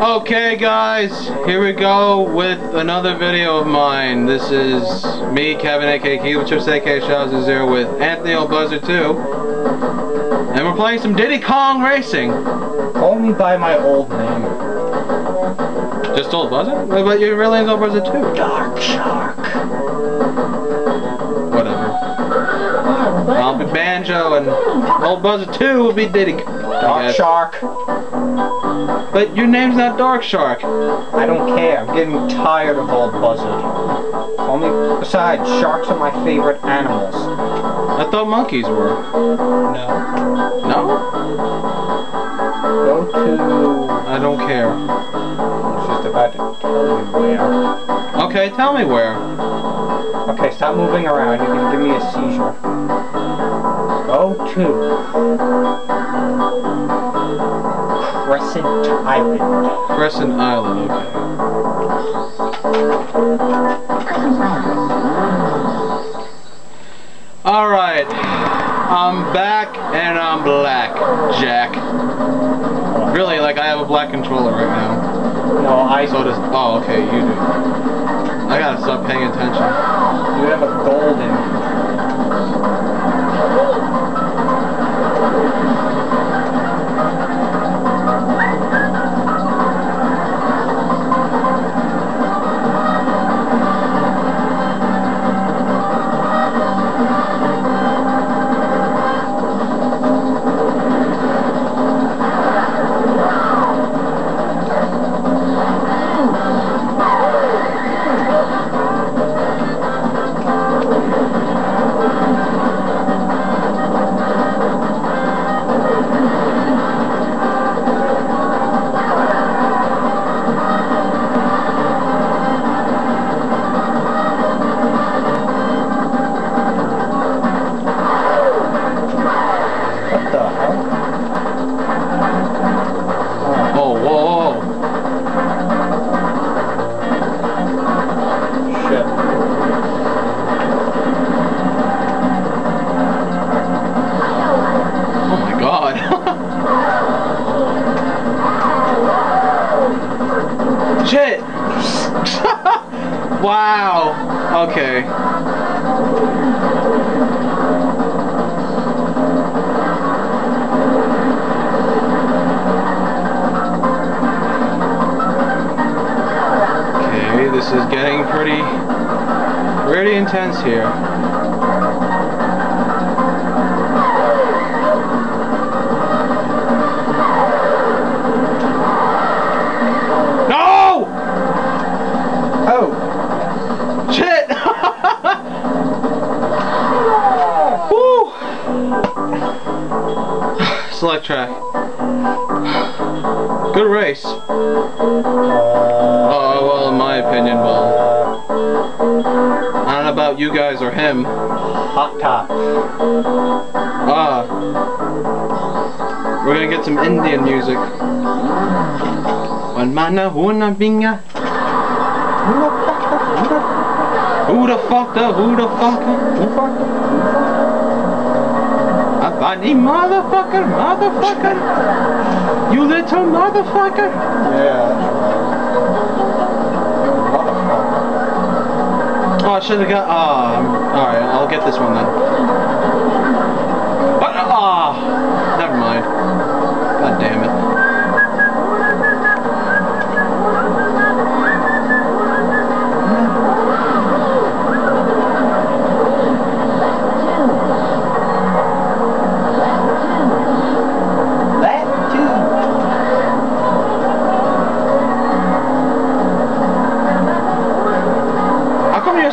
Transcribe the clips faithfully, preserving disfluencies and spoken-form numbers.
Okay guys, here we go with another video of mine. This is me, Kevin, aka Cubechips, aka Shazazir, with Anthony, OldBuzzard two. And we're playing some Diddy Kong Racing. Call me by my old name. Just OldBuzzard? But your real name's OldBuzzard two. Dark Shark. Whatever. Wow, I'll be Banjo and OldBuzzard two will be Diddy Kong. Dark Shark. But your name's not Dark Shark. I don't care. I'm getting tired of OldBuzzard. Only besides, sharks are my favorite animals. I thought monkeys were. No. No? Go to... I don't care. I was just about to tell you where. Okay, tell me where. Okay, stop moving around. You can give me a seizure. Go to... Crescent Island. Crescent Island, okay. Alright, I'm back and I'm black, Jack. Really, like I have a black controller right now. No, I so does. Oh, okay, you do. I gotta stop paying attention. You have a golden. Shit! Wow! Okay. Okay, this is getting pretty, pretty intense here. Select track. Good race. Uh, oh, well, in my opinion, well, I don't know about you guys or him. Hot top. Ah. Uh, we're gonna get some Indian music. One mana, one binga. Who the fuck the? Who the fuck the? Who the fuck the? Bunny motherfucker, motherfucker, you little motherfucker. Yeah. Oh, I should have got. Ah, oh, all right, I'll get this one then. But ah, oh, never mind. God damn it.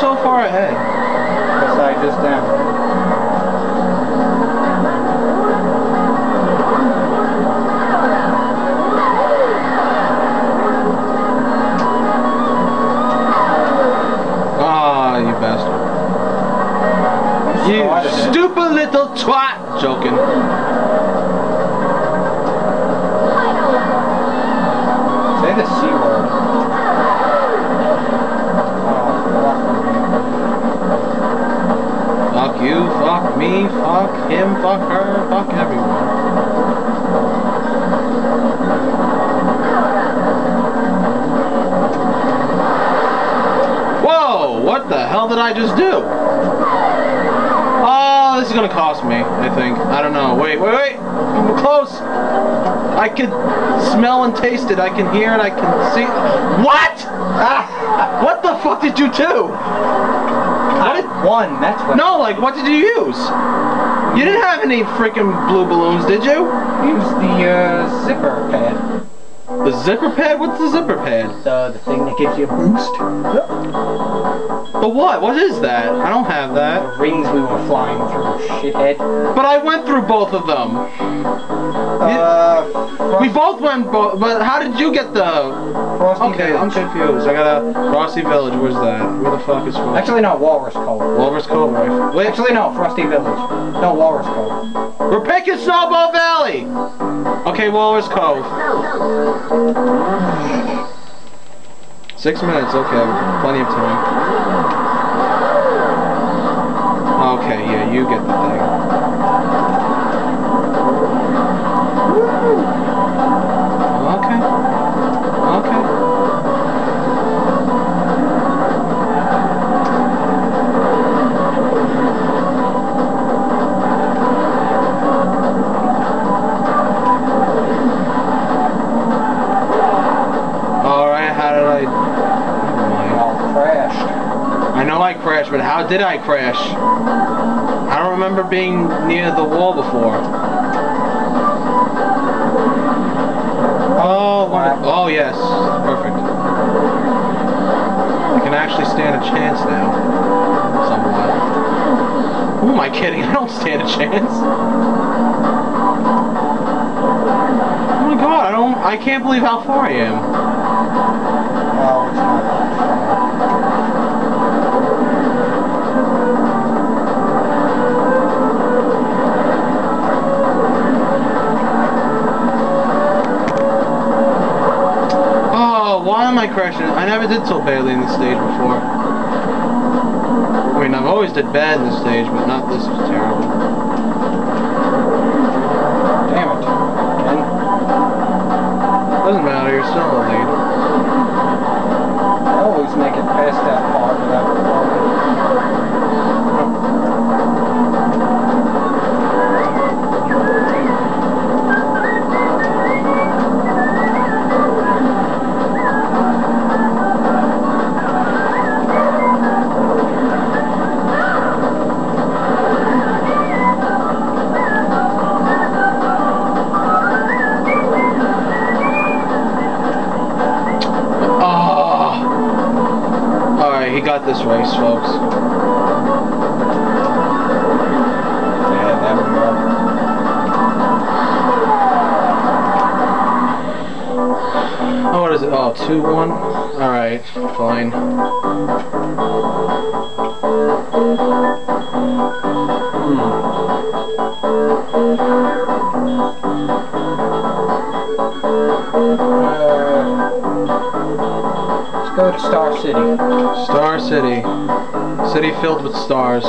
So far ahead. Because I just am. Ah, you bastard. You stupid little twat! Joking. Say the C word. You, fuck me, fuck him, fuck her, fuck everyone. hell did I just do? Oh, this is gonna cost me, I think. I don't know. Wait, wait, wait! I'm close! I can smell and taste it. I can hear and I can see. What?! Ah, what the fuck did you do? I did one, that's what. No, like, what did you use? You didn't have any freaking blue balloons, did you? Use the, uh, zipper pad. The zipper pad? What's the zipper pad? Uh, the thing that gives you a boost. The what? What is that? I don't have that. The rings we were flying through, shithead. But I went through both of them. Uh, we both went both, but how did you get the... Frosty okay, Village. I'm confused. I got a Frosty Village. Where's that? Where the fuck is Frosty? Actually, no, Walrus Cove. Walrus Cove, right? Wait. Actually, no, Frosty Village. No, Walrus Cove. We're picking Snowball Valley! Okay, Walrus Cove. Six minutes, okay, plenty of time. Okay, yeah, you get the thing. Okay, okay. But how did I crash? I don't remember being near the wall before. Oh, what a, oh yes, perfect. I can actually stand a chance now, somewhat. Who am I kidding? I don't stand a chance. Oh my god, I don't. I can't believe how far I am. I crashing. I never did so badly in this stage before. I mean, I've always did bad in this stage, but not this was terrible. Damn it. Again. Doesn't matter, you're still in the lead. I always make it past that part without this race, folks. Yeah, that would work. Oh, what is it? Oh, two one? Alright, fine. Hmm. Uh, let's go to Star City. Star City. City filled with stars.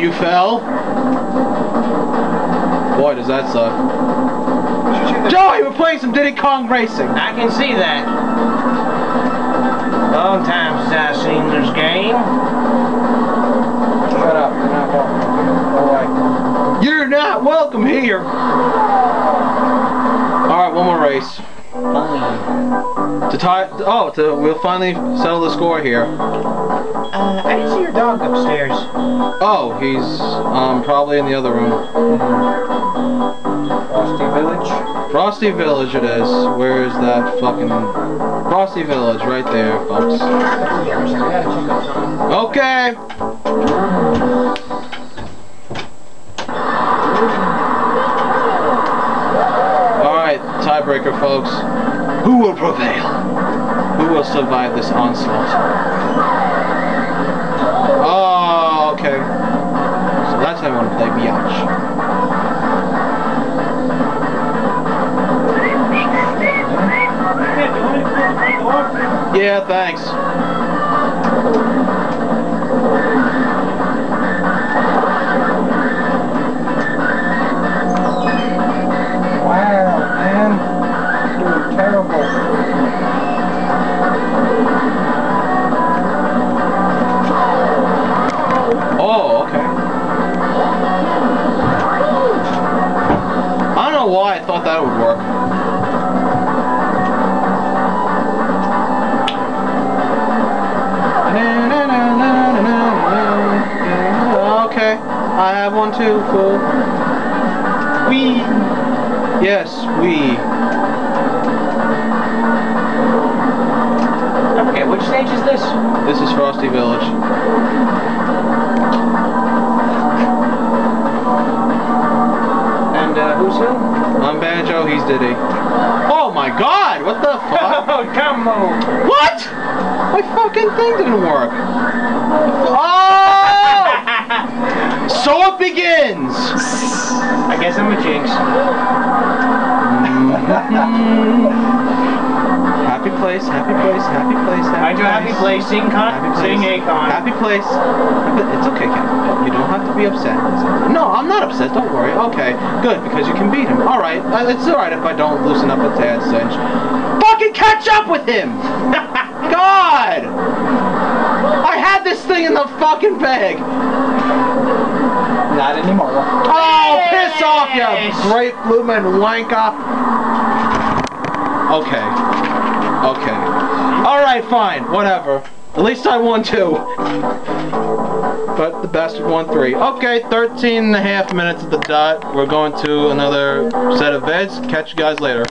you fell? Boy, does that suck. Joey, we're playing some Diddy Kong Racing. I can see that. Long time since I've seen this game. Shut up. You're not welcome here. All right. You're not welcome here. Alright, one more race. Fine. To tie. Oh, to, we'll finally settle the score here. Uh, I didn't see your dog upstairs. Oh, he's um probably in the other room. Frosty Village. Frosty Village it is. Where is that fucking Frosty Village? Right there, folks. Okay. All right, tiebreaker, folks. Who will prevail? Who will survive this onslaught? Oh, okay. So that's how I want to play biatch. Yeah, thanks. Wow, man. You're terrible. Oh, okay. I don't know why I thought that would work. Okay, I have one too, cool. Wee! Yes, wee. Okay, which stage is this? This is Frosty Village. Who's who? I'm Banjo, he's Diddy. Oh my god, what the fuck? Oh, come on. What? My fucking thing didn't work. Oh! So it begins! I guess I'm a jinx. Happy place, happy place, happy place, happy place. I do happy place, sing con, sing Akon. Happy place. It's okay, Ken. You don't have to be upset. No, I'm not upset, don't worry. Okay, good, because you can beat him. Alright, it's alright if I don't loosen up a tad cinch. Fucking catch up with him! God! I had this thing in the fucking bag! Not anymore. Oh, yes. Piss off, you great bloomin' wank up. Okay. Okay. Alright, fine. Whatever. At least I won two. But the bastard won three. Okay, thirteen and a half minutes at the dot. We're going to another set of beds. Catch you guys later.